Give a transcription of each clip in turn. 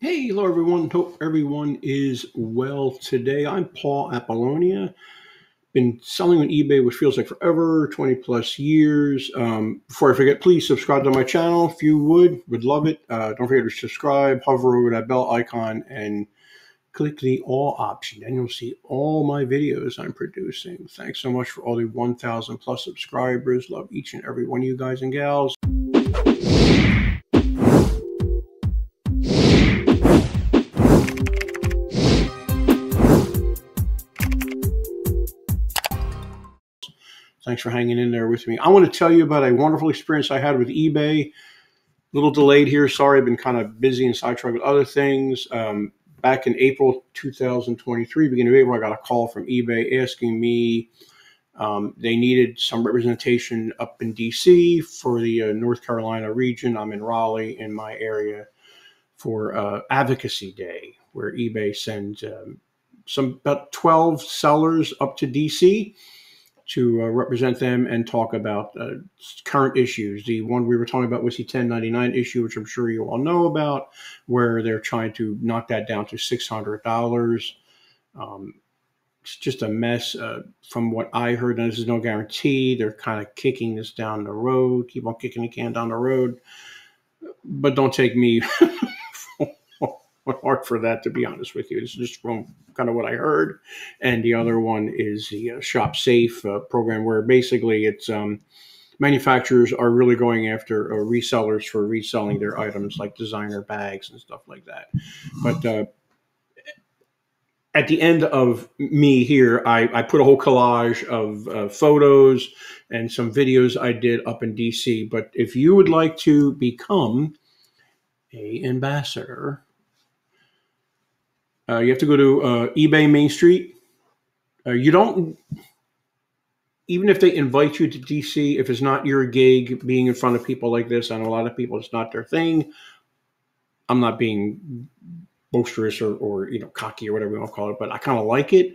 Hey, hello everyone. Hope everyone is well today. I'm Paul Apollonia. Been selling on eBay, which feels like forever, 20 plus years. Before I forget, please subscribe to my channel if you would love it. Don't forget to subscribe, hover over that bell icon and click the all option. And you'll see all my videos I'm producing. Thanks so much for all the 1,000 plus subscribers. Love each and every one of you guys and gals. Thanks for hanging in there with me. I want to tell you about a wonderful experience I had with eBay. A little delayed here. Sorry, I've been kind of busy and sidetracked with other things. Back in April 2023, beginning of April, I got a call from eBay asking me they needed some representation up in D.C. for the North Carolina region. I'm in Raleigh in my area for Advocacy Day, where eBay sends about 12 sellers up to D.C., to represent them and talk about current issues. The one we were talking about was the 1099 issue, which I'm sure you all know about, where they're trying to knock that down to $600. It's just a mess from what I heard, and this is no guarantee. They're kind of kicking this down the road, keep on kicking the can down the road. But don't take me hard for that, to be honest with you. It's just from kind of what I heard. And the other one is the Shop Safe program, where basically it's manufacturers are really going after resellers for reselling their items like designer bags and stuff like that. But at the end of me here, I put a whole collage of photos and some videos I did up in D.C. But if you would like to become an ambassador, you have to go to eBay Main Street. You don't, even if they invite you to DC, if it's not your gig, being in front of people like this, and a lot of people, it's not their thing. I'm not being boisterous or you know, cocky or whatever you want to call it, but I kind of like it.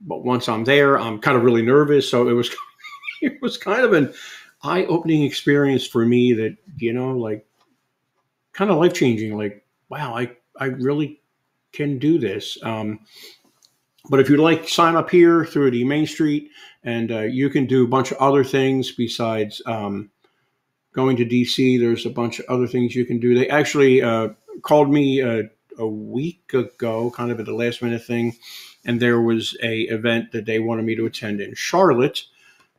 But once I'm there, I'm kind of really nervous. So it was kind of an eye-opening experience for me that, you know, like kind of life-changing. Like, wow, I really can do this. But if you'd like, sign up here through the Main Street, and you can do a bunch of other things besides going to DC. There's a bunch of other things you can do. They actually called me a week ago, kind of at the last minute thing, and there was a event that they wanted me to attend in Charlotte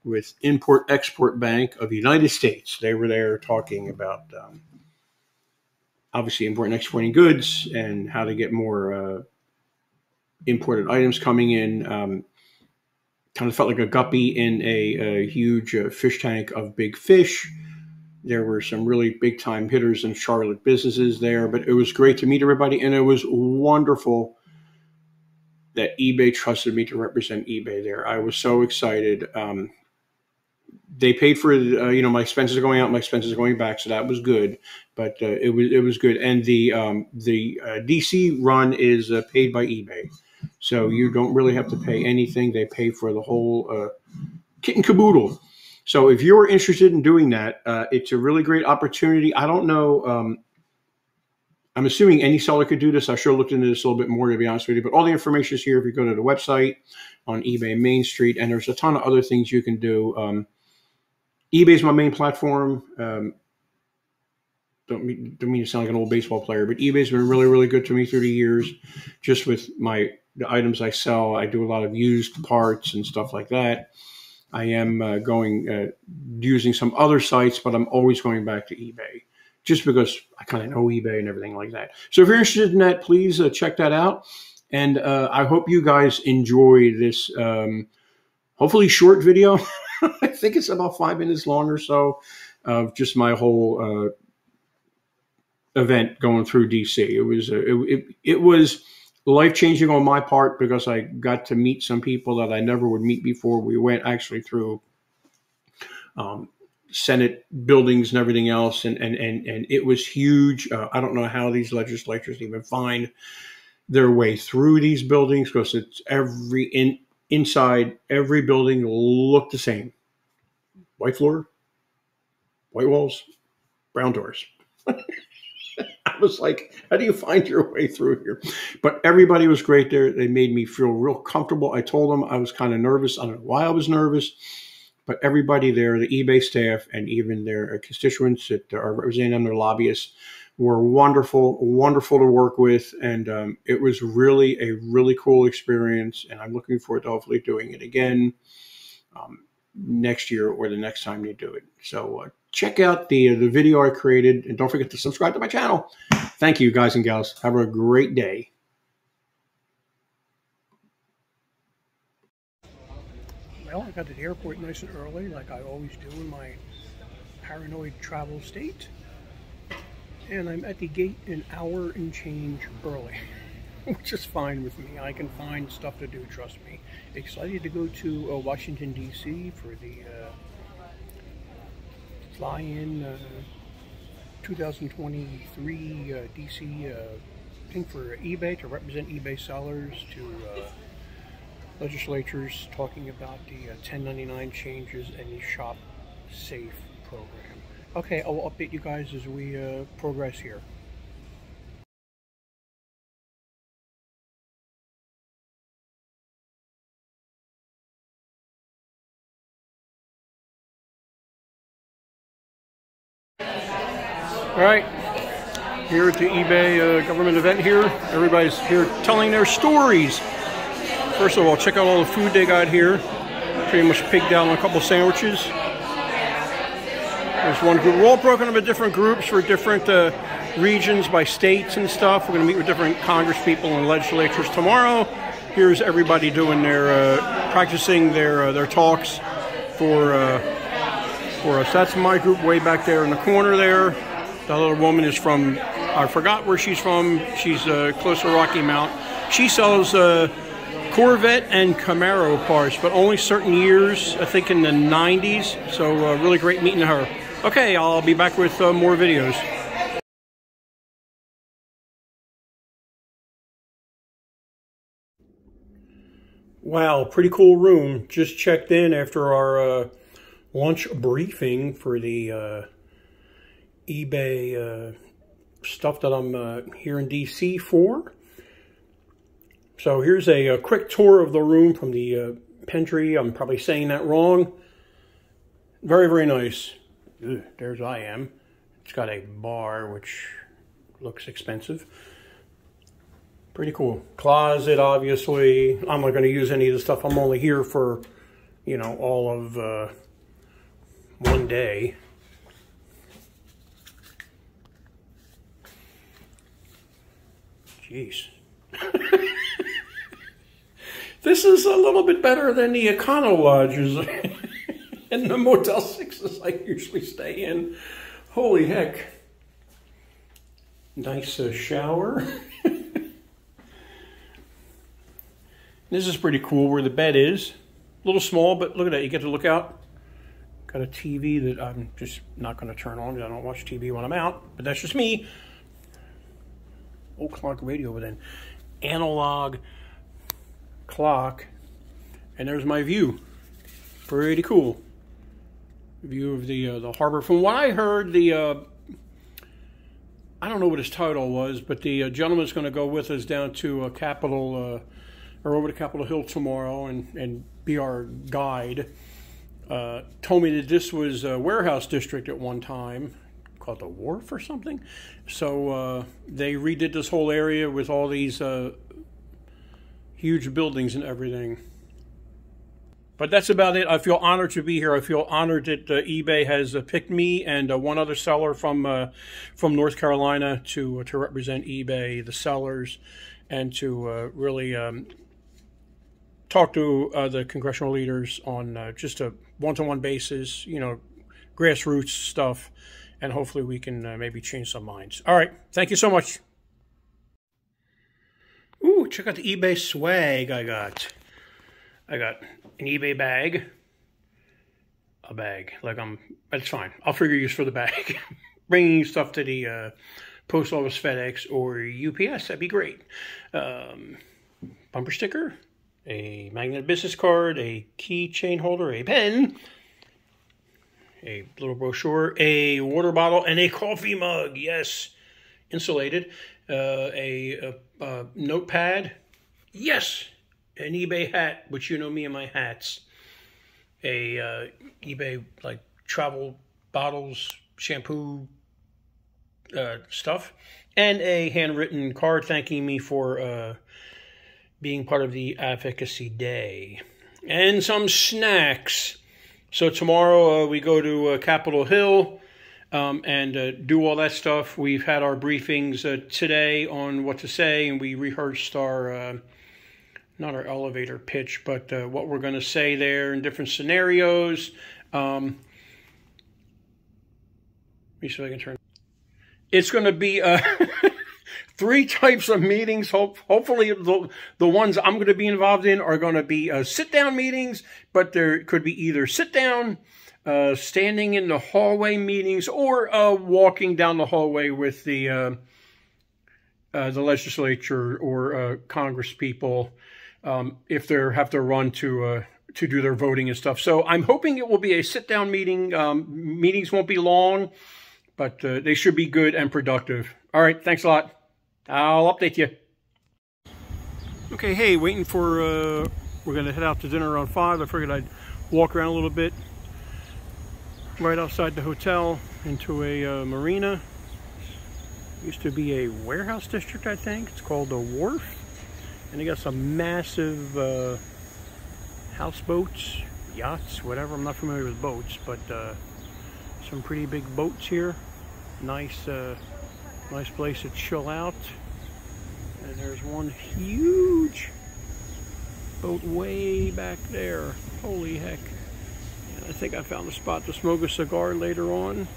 with Import Export Bank of the United States. They were there talking about obviously importing and exporting goods and how to get more imported items coming in. Kind of felt like a guppy in a huge fish tank of big fish. There were some really big time hitters in Charlotte businesses there, but it was great to meet everybody. And it was wonderful that eBay trusted me to represent eBay there. I was so excited. They paid for, you know, my expenses are going out, my expenses are going back. So that was good, but it was good. And the DC run is paid by eBay. So you don't really have to pay anything. They pay for the whole kit and caboodle. So if you're interested in doing that, it's a really great opportunity. I don't know. I'm assuming any seller could do this. I sure looked into this a little bit more, to be honest with you, but all the information is here. If you go to the website on eBay Main Street, and there's a ton of other things you can do. eBay is my main platform. Don't mean to sound like an old baseball player, but eBay's been really, really good to me through the years. Just with the items I sell, I do a lot of used parts and stuff like that. I am using some other sites, but I'm always going back to eBay just because I kind of know eBay and everything like that. So if you're interested in that, please check that out. And I hope you guys enjoy this hopefully short video. I think it's about 5 minutes long or so of just my whole event going through DC. It was life-changing on my part because I got to meet some people that I never would meet before. We went actually through Senate buildings and everything else, and it was huge. I don't know how these legislatures even find their way through these buildings because it's inside every building looked the same. White floor, white walls, brown doors. I was like, how do you find your way through here? But everybody was great there. They made me feel real comfortable. I told them I was kind of nervous. I don't know why I was nervous, but everybody there, the eBay staff and even their constituents that are representing them, their lobbyists, were wonderful, wonderful to work with. And it was really a really cool experience. And I'm looking forward to hopefully doing it again next year or the next time you do it. So check out the video I created, and don't forget to subscribe to my channel. Thank you, guys and gals. Have a great day. Well, I got to the airport nice and early, like I always do in my paranoid travel state. And I'm at the gate an hour and change early, which is fine with me. I can find stuff to do, trust me. Excited to go to Washington, D.C. for the fly-in 2023 D.C. thing for eBay, to represent eBay sellers, to legislatures talking about the 1099 changes and the Shop Safe program. Okay, I will update you guys as we progress here. All right, here at the eBay government event here. Everybody's here telling their stories. First of all, check out all the food they got here. Pretty much pigged down on a couple sandwiches. There's one group. We're all broken up into different groups for different regions by states and stuff. We're going to meet with different Congress people and legislatures tomorrow. Here's everybody doing their practicing their talks for us. That's my group way back there in the corner there. The other woman is from, I forgot where she's from. She's close to Rocky Mount. She sells Corvette and Camaro parts, but only certain years, I think in the 90s. So really great meeting her. Okay, I'll be back with more videos. Wow, pretty cool room. Just checked in after our lunch briefing for the eBay stuff that I'm here in DC for. So here's a quick tour of the room from the pantry. I'm probably saying that wrong. Very, very nice. Ugh, there's I am. It's got a bar, which looks expensive. Pretty cool. Closet, obviously. I'm not going to use any of the stuff. I'm only here for, you know, all of one day. Jeez. This is a little bit better than the Econo Lodges and the Motel 6s I usually stay in. Holy heck. Nice shower. This is pretty cool where the bed is. A little small, but look at that. You get to look out. Got a TV that I'm just not going to turn on because I don't watch TV when I'm out. But that's just me. Old clock radio with an analog clock, and there's my view. Pretty cool view of the harbor. From what I heard, the I don't know what his title was, but the gentleman's going to go with us down to Capitol or over to Capitol Hill tomorrow and be our guide. Told me that this was a warehouse district at one time, called the Wharf or something. So they redid this whole area with all these huge buildings and everything. But that's about it. I feel honored to be here. I feel honored that eBay has picked me and one other seller from North Carolina to represent eBay, the sellers, and to really talk to the congressional leaders on just a one-to-one basis, you know, grassroots stuff, and hopefully we can maybe change some minds. All right. Thank you so much. Ooh, check out the eBay swag I got. I got an eBay bag. A bag. Like it's fine. I'll figure use for the bag. Bringing stuff to the post office, FedEx, or UPS. That'd be great. Bumper sticker. A magnet business card. A keychain holder. A pen. A little brochure. A water bottle. And a coffee mug. Yes. insulated, a notepad, yes, an eBay hat, which you know me and my hats, a eBay like travel bottles, shampoo stuff, and a handwritten card thanking me for being part of the advocacy day, and some snacks. So tomorrow we go to Capitol Hill and do all that stuff. We've had our briefings today on what to say, and we rehearsed our, not our elevator pitch, but what we're going to say there in different scenarios. Let me see if I can turn. It's going to be three types of meetings. Hopefully the ones I'm going to be involved in are going to be sit-down meetings, but there could be either sit-down, standing in the hallway meetings, or walking down the hallway with the legislature or Congress people if they have to run to do their voting and stuff. So I'm hoping it will be a sit-down meeting. Meetings won't be long, but they should be good and productive. All right, thanks a lot. I'll update you. Okay, hey, waiting for, we're going to head out to dinner around 5. I figured I'd walk around a little bit right outside the hotel into a marina. It used to be a warehouse district, I think. It's called the Wharf. And they got some massive houseboats, yachts, whatever. I'm not familiar with boats, but some pretty big boats here. Nice, nice place to chill out. And there's one huge boat way back there. Holy heck. And I think I found a spot to smoke a cigar later on.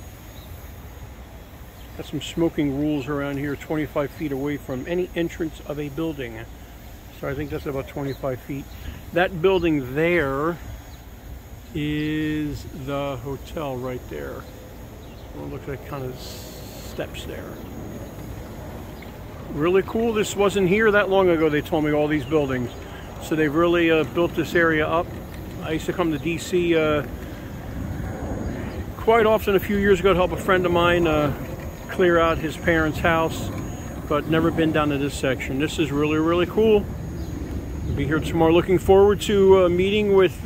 Got some smoking rules around here, 25 feet away from any entrance of a building. So I think that's about 25 feet. That building there is the hotel right there. It looks like kind of steps there. Really cool. This wasn't here that long ago, they told me, all these buildings. So they've really built this area up. I used to come to DC quite often a few years ago to help a friend of mine clear out his parents' house, but never been down to this section. This is really, really cool. We'll be here tomorrow. Looking forward to a meeting with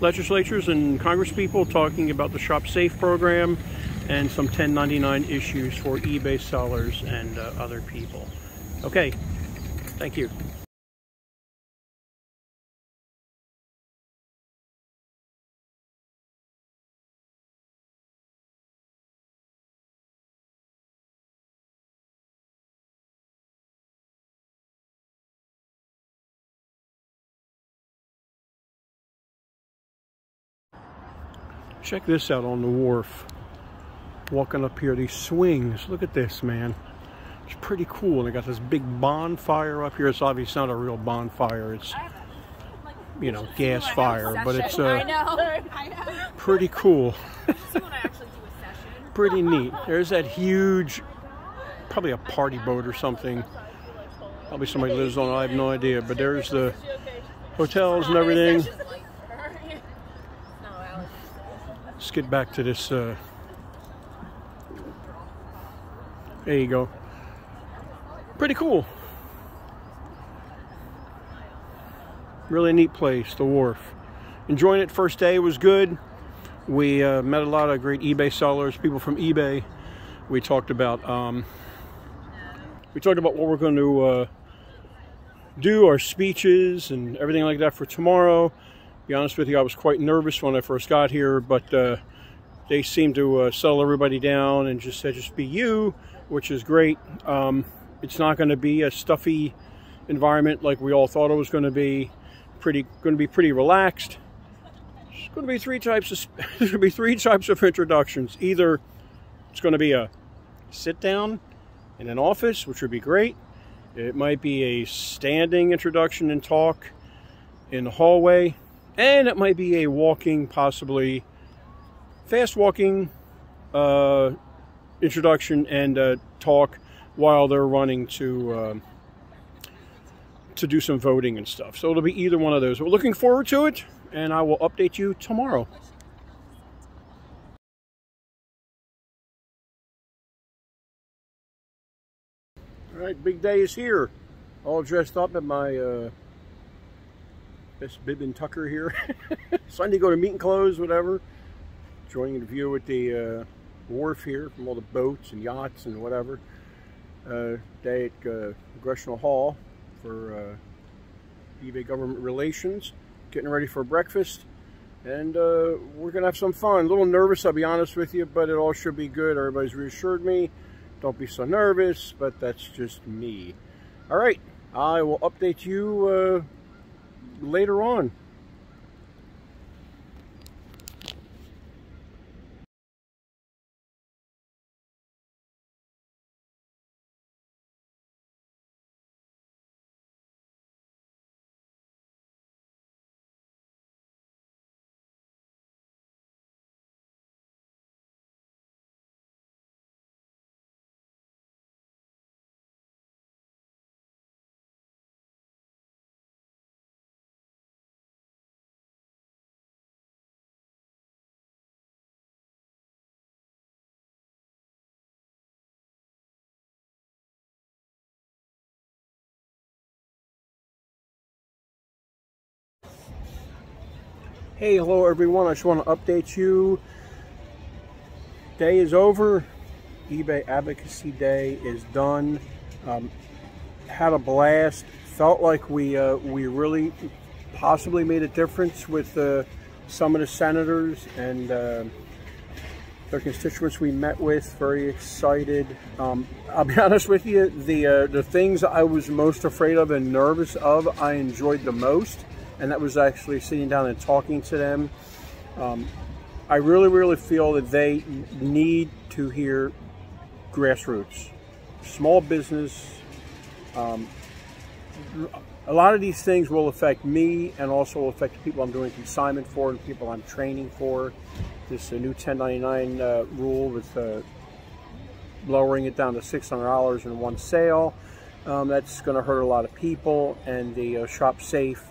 legislatures and congresspeople talking about the Shop Safe program and some 1099 issues for eBay sellers and other people. Okay, thank you. Check this out on the Wharf. Walking up here, these swings. Look at this, man. It's pretty cool. And they got this big bonfire up here. It's obviously not a real bonfire. It's, you know, gas fire, but it's pretty cool. Pretty neat. There's that huge, probably a party boat or something. Probably somebody lives on it. I have no idea. But there's the hotels and everything. Let's get back to this. There you go. Pretty cool. Really neat place, the Wharf. Enjoying it. First day was good. We met a lot of great eBay sellers, people from eBay. We talked about what we're going to do, our speeches and everything like that for tomorrow. Be honest with you, I was quite nervous when I first got here, but they seemed to settle everybody down and just said, just be you, which is great. It's not going to be a stuffy environment like we all thought it was going to be. Pretty relaxed. There's going to be three types of introductions. Either it's going to be a sit down in an office, which would be great. It might be a standing introduction and talk in the hallway. And it might be a walking, possibly fast walking introduction and talk while they're running to do some voting and stuff. So it'll be either one of those. We're looking forward to it, and I will update you tomorrow. Alright, big day is here. All dressed up in my best bib and tucker here. Sunday go to meet and close, whatever. Enjoying the view at the wharf here from all the boats and yachts and whatever. Day at Congressional Hall for eBay Government Relations. Getting ready for breakfast. And we're going to have some fun. A little nervous, I'll be honest with you, but it all should be good. Everybody's reassured me. Don't be so nervous, but that's just me. All right, I will update you later on. Hey, hello everyone, I just want to update you. Day is over. eBay Advocacy Day is done. Had a blast. Felt like we really possibly made a difference with some of the senators and their constituents we met with. Very excited. I'll be honest with you, the things I was most afraid of and nervous of, I enjoyed the most. And that was actually sitting down and talking to them. I really feel that they need to hear grassroots, small business. A lot of these things will affect me and also will affect the people I'm doing consignment for and people I'm training for. This new 1099 rule with lowering it down to $600 in one sale. That's going to hurt a lot of people, and the Shop Safe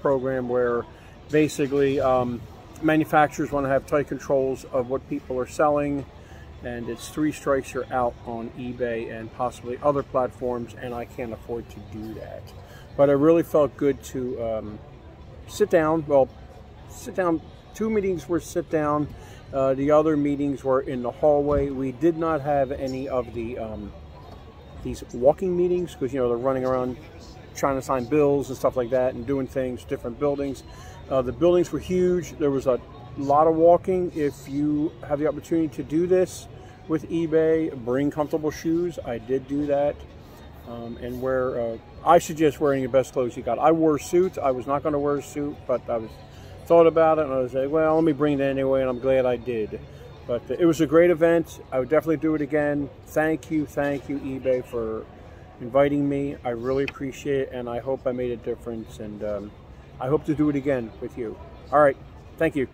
program where basically manufacturers want to have tight controls of what people are selling, and it's 3 strikes you're out on eBay and possibly other platforms, and I can't afford to do that. But it really felt good to sit down. Well, sit down. 2 meetings were sit down. The other meetings were in the hallway. We did not have any of the these walking meetings because, you know, they're running around trying to sign bills and stuff like that and doing things, different buildings. The buildings were huge. There was a lot of walking. If you have the opportunity to do this with eBay, bring comfortable shoes. I did do that. And wear, I suggest wearing your best clothes you got. I wore suits. I was not going to wear a suit, but I was thought about it and I was like, well, let me bring it anyway, and I'm glad I did. But it was a great event. I would definitely do it again. Thank you, eBay, for inviting me. I really appreciate it, and I hope I made a difference, and I hope to do it again with you. All right, thank you.